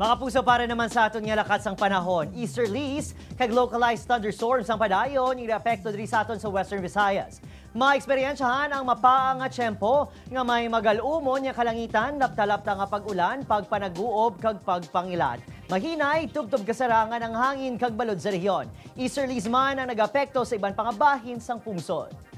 Mga puso, para naman sa aton nga lakas ang panahon. Easterlies, kag localized thunderstorms ang padayon, ina-apekto diri sa aton sa Western Visayas. Maeksperiensyahan ang mapaang nga tiyempo nga may magalumon nga kalangitan, lapta-lapta nga pag-ulan, pagpanaguob kag pagpangilad. Mahinay, tubtob kasarangan ang hangin kag balod sa rehiyon. Easterlies man ang nag-apekto sa iban pang bahin sang pungsod.